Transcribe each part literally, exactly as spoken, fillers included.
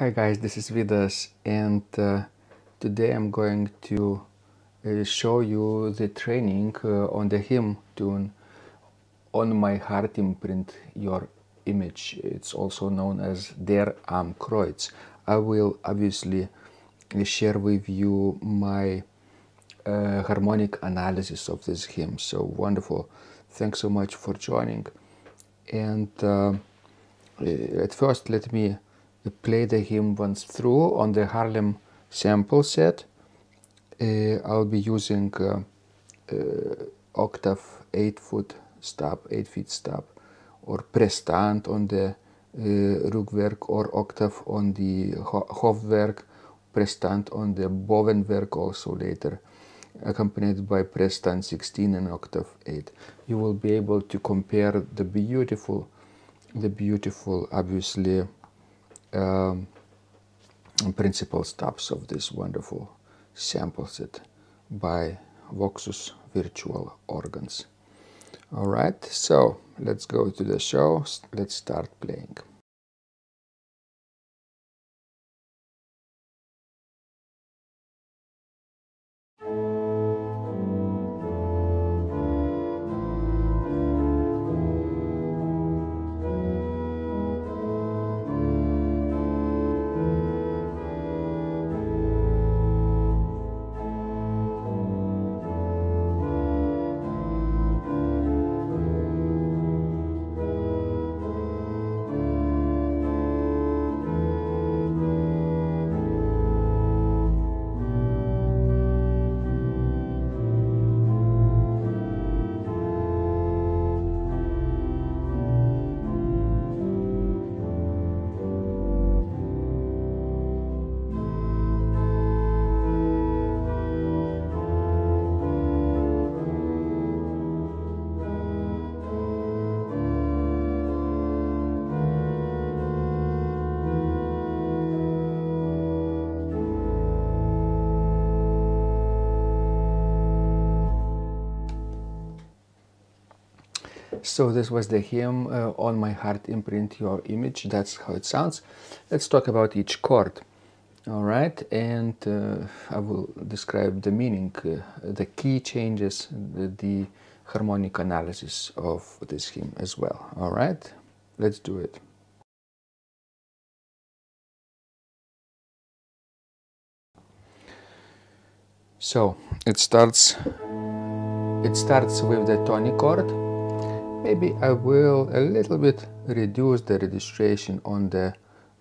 Hi guys, this is Vidas, and uh, today I'm going to uh, show you the training uh, on the hymn tune On My Heart Imprint Your Image. It's also known as D E R A M KREUZ. I will obviously share with you my uh, harmonic analysis of this hymn. So wonderful. Thanks so much for joining. And uh, at first let me play the hymn once through on the Haarlem sample set. Uh, I'll be using uh, uh, octave eight foot stop, eight feet stop, or prestant on the uh, rugwerk, or octave on the hofwerk, prestant on the bovenwerk also later, accompanied by prestant sixteen and octave eight. You will be able to compare the beautiful, the beautiful, obviously, Um, principal stops of this wonderful sample set by Voxus Virtual Organs. All right, so let's go to the show. Let's start playing. So this was the hymn uh, On My Heart Imprint Your Image. That's how it sounds. Let's talk about each chord. All right, and uh, I will describe the meaning, uh, the key changes, the, the harmonic analysis of this hymn as well. All right, let's do it. So it starts. It starts with the tonic chord. Maybe I will a little bit reduce the registration on the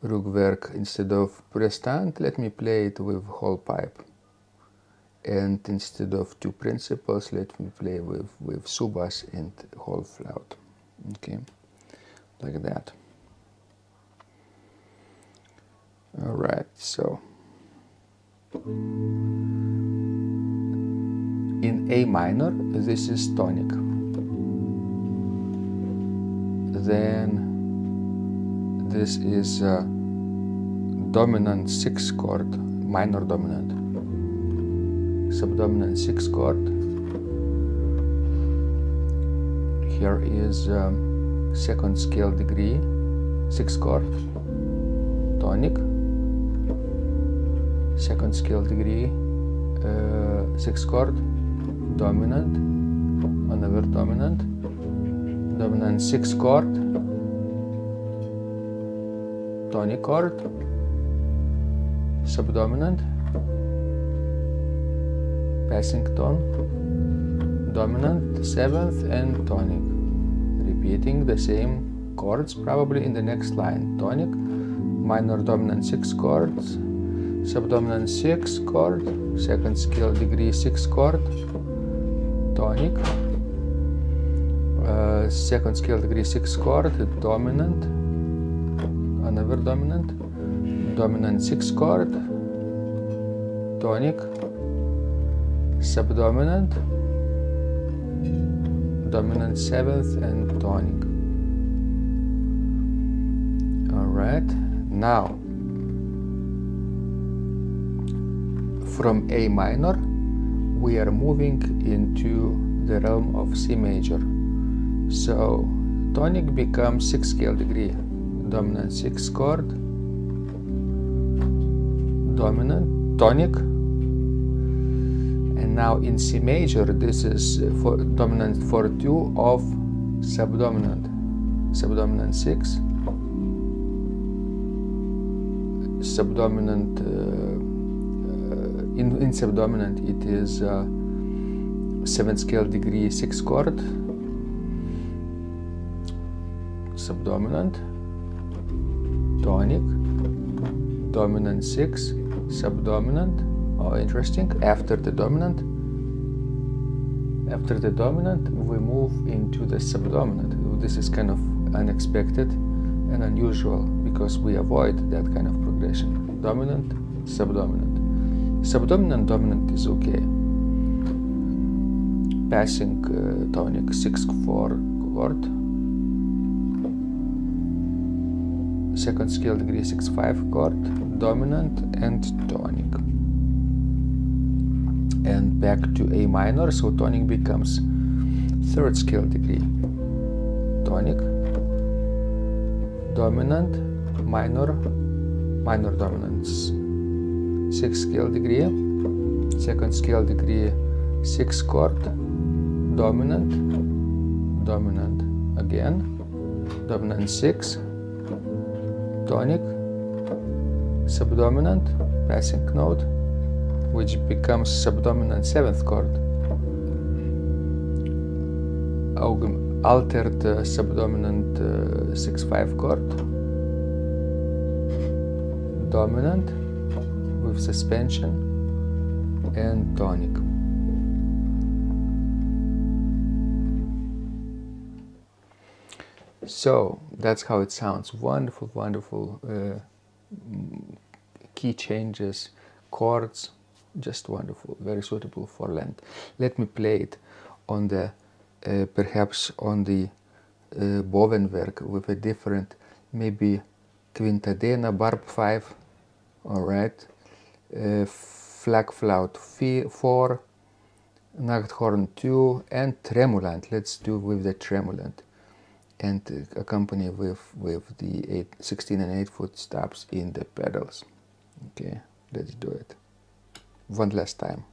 rugwerk. Instead of prestant, let me play it with whole pipe. And instead of two principals, let me play with, with subas and whole flout. Okay, like that. All right, so in A minor, this is tonic. Then this is a dominant six chord, minor dominant, subdominant six chord. Here is um, second scale degree, six chord, tonic, second scale degree, uh, six chord, dominant, another dominant. Dominant six chord, tonic chord, subdominant, passing tone, dominant seventh and tonic. Repeating the same chords probably in the next line. Tonic, minor dominant six chords, subdominant six chord, second scale degree six chord, tonic. Uh, second scale degree six chord, dominant, another dominant, dominant six chord, tonic, subdominant, dominant seventh and tonic. All right, now from A minor we are moving into the realm of C major. So tonic becomes six scale degree, dominant six chord, dominant, tonic. And now in C major, this is for dominant four two of subdominant, subdominant six, subdominant, uh, uh, in, in subdominant it is uh, seventh scale degree six chord, subdominant, tonic, dominant six, subdominant. Oh, interesting. After the dominant, after the dominant, we move into the subdominant. This is kind of unexpected and unusual because we avoid that kind of progression. Dominant, subdominant, subdominant, dominant is okay. Passing uh, tonic six four chord, second scale degree six five chord, dominant and tonic. And back to A minor, so tonic becomes third scale degree, tonic, dominant, minor, minor dominance, sixth scale degree, second scale degree, six chord, dominant, dominant again, dominant six, tonic, subdominant, passing note, which becomes subdominant seventh chord, altered uh, subdominant uh, six five chord, dominant with suspension and tonic. So that's how it sounds. Wonderful, wonderful uh, key changes, chords. Just wonderful, very suitable for Lent. Let me play it on the, uh, perhaps on the uh, bovenwerk with a different, maybe quintadena, barb five, all right, uh, flag flout four, Nachthorn two, and tremulant. Let's do with the tremulant and uh, accompany with, with the eight, sixteen and eight foot stops in the pedals. Okay, let's do it. One last time.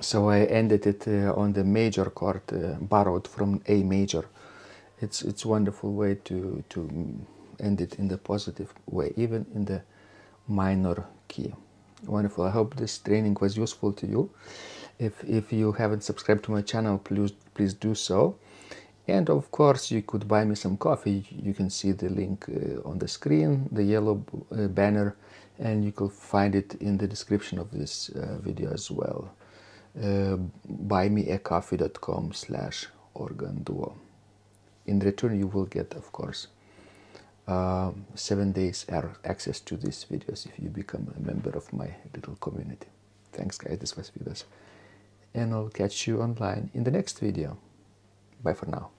So I ended it uh, on the major chord, uh, borrowed from A major. It's it's wonderful way to to end it in the positive way, even in the minor key. Wonderful. I hope this training was useful to you. If if you haven't subscribed to my channel, please please do so. And of course, you could buy me some coffee. You can see the link uh, on the screen, the yellow uh, banner, and you can find it in the description of this uh, video as well. Uh, buy me a coffee dot com slash organ duo. In return, you will get, of course, uh, seven days access to these videos if you become a member of my little community. Thanks, guys. This was Vidas, and I'll catch you online in the next video. Bye for now.